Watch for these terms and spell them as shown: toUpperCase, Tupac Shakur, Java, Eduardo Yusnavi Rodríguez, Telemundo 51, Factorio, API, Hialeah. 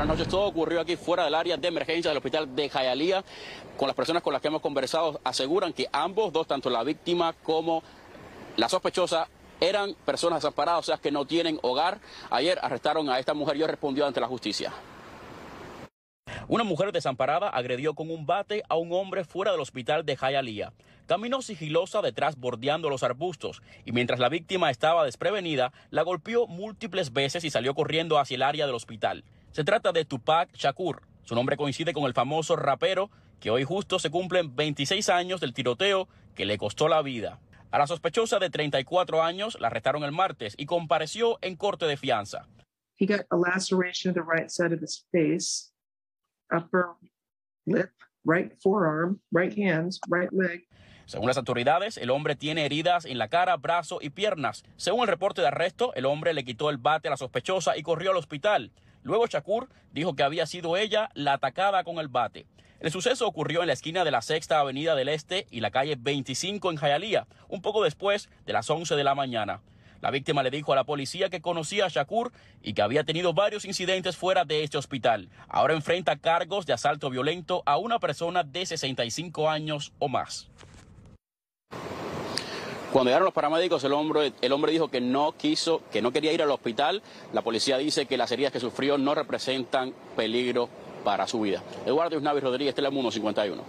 buenas noches. Todo ocurrió aquí fuera del área de emergencia del hospital de Hialeah. Con las personas con las que hemos conversado aseguran que ambos dos, tanto la víctima como la sospechosa, eran personas desamparadas, o sea, que no tienen hogar. Ayer arrestaron a esta mujer y respondió ante la justicia. Una mujer desamparada agredió con un bate a un hombre fuera del hospital de Hialeah. Caminó sigilosa detrás bordeando los arbustos y mientras la víctima estaba desprevenida, la golpeó múltiples veces y salió corriendo hacia el área del hospital. Se trata de Tupac Shakur. Su nombre coincide con el famoso rapero que hoy justo se cumplen 26 años del tiroteo que le costó la vida. A la sospechosa de 34 años la arrestaron el martes y compareció en corte de fianza. He got a laceration to the right side of his face. Upper lip, right forearm, right hands, right leg. Según las autoridades, el hombre tiene heridas en la cara, brazo y piernas. Según el reporte de arresto, el hombre le quitó el bate a la sospechosa y corrió al hospital. Luego Shakur dijo que había sido ella la atacada con el bate. El suceso ocurrió en la esquina de la 6ª Avenida del Este y la calle 25 en Hialeah, un poco después de las 11 de la mañana. La víctima le dijo a la policía que conocía a Shakur y que había tenido varios incidentes fuera de este hospital. Ahora enfrenta cargos de asalto violento a una persona de 65 años o más. Cuando llegaron los paramédicos, el hombre dijo que no quería ir al hospital. La policía dice que las heridas que sufrió no representan peligro para su vida. Eduardo Yusnavi Rodríguez, Telemundo 51.